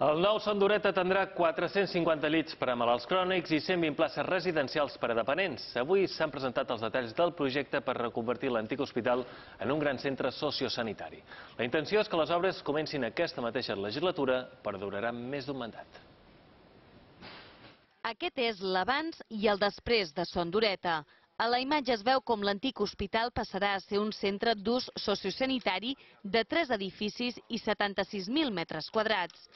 El nou Son Dureta tindrà 450 llits per a malalts crònics i 120 places residencials per a dependents. Avui s'han presentat els detalls del projecte per reconvertir l'antic hospital en un gran centre sociosanitari. La intenció és que les obres comencin aquesta mateixa legislatura, però duraran més d'un mandat. Aquest és l'abans i el després de Son Dureta. A la imatge es veu com l'antic hospital passarà a ser un centre d'ús sociosanitari de 3 edificis i 76.000 metres quadrats.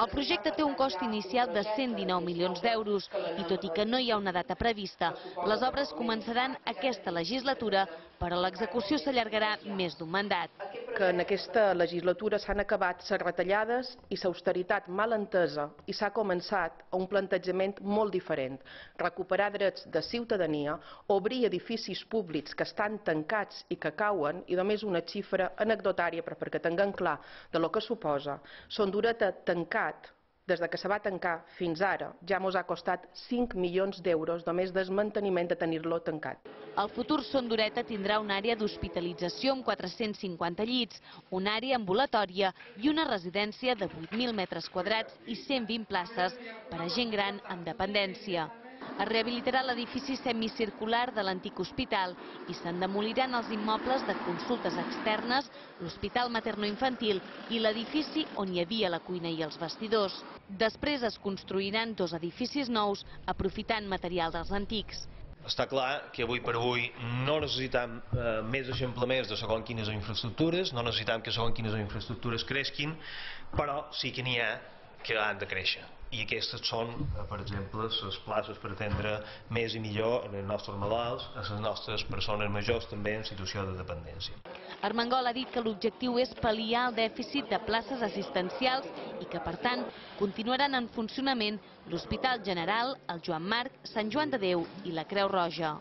El projecte té un cost inicial de 119 milions d'euros i, tot i que no hi ha una data prevista, les obres començaran aquesta legislatura, però l'execució s'allargarà més d'un mandat. Que en aquesta legislatura s'han acabat les retallades i l'austeritat mal entesa i s'ha començat a un plantejament molt diferent. Recuperar drets de ciutadania, obrir edificis públics que estan tancats i que cauen, i només una xifra anecdotària perquè tinguem clar de lo que suposa. Son Dureta tancat, des que se va tancar fins ara, ja ens ha costat 5 milions d'euros només del manteniment de tenir-lo tancat. El futur Son Dureta tindrà una àrea d'hospitalització amb 450 llits, una àrea ambulatòria i una residència de 8.000 metres quadrats i 120 places per a gent gran amb dependència. Es rehabilitarà l'edifici semicircular de l'antic hospital i se'n demoliran els immobles de consultes externes, l'hospital materno-infantil i l'edifici on hi havia la cuina i els vestidors. Després es construiran 2 edificis nous aprofitant material dels antics. Està clar que avui per avui no necessitem més eixamplaments de segons quines infraestructures, no necessitem que segons quines infraestructures creixin, però sí que n'hi ha que han de créixer. I aquestes són, per exemple, les places per atendre més i millor els nostres malalts, les nostres persones majors també en situació de dependència. Armengol ha dit que l'objectiu és pal·liar el dèficit de places assistencials i que, per tant, continuaran en funcionament l'Hospital General, el Joan Marc, Sant Joan de Déu i la Creu Roja.